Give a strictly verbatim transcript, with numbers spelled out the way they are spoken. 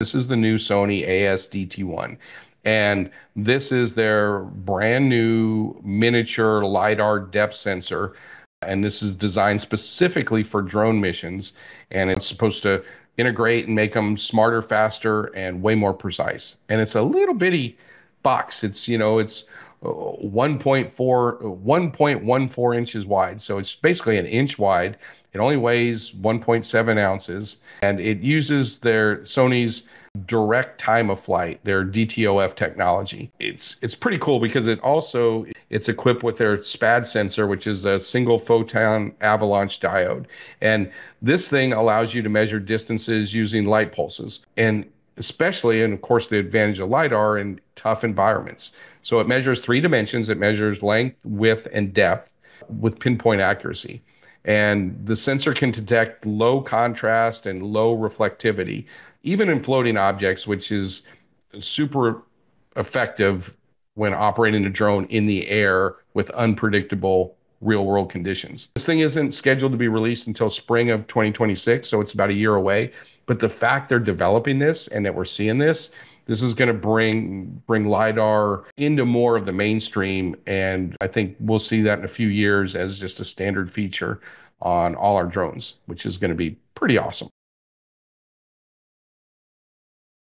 This is the new Sony A S D T one, and this is their brand new miniature LiDAR depth sensor. And this is designed specifically for drone missions, and it's supposed to integrate and make them smarter, faster, and way more precise. And it's a little bitty box. It's, you know, it's one point four, one point one four inches wide. So it's basically an inch wide. It only weighs one point seven ounces, and it uses their Sony's direct time of flight, their D T O F technology. It's it's pretty cool because it also it's equipped with their SPAD sensor, which is a single photon avalanche diode. And this thing allows you to measure distances using light pulses, and especially, and of course, the advantage of LiDAR in tough environments. So it measures three dimensions. It measures length, width, and depth with pinpoint accuracy. And the sensor can detect low contrast and low reflectivity, even in floating objects, which is super effective when operating a drone in the air with unpredictable real-world conditions. This thing isn't scheduled to be released until spring of twenty twenty-six, so it's about a year away. But the fact they're developing this and that we're seeing this, this is going to bring bring LiDAR into more of the mainstream, and I think we'll see that in a few years as just a standard feature on all our drones, which is going to be pretty awesome.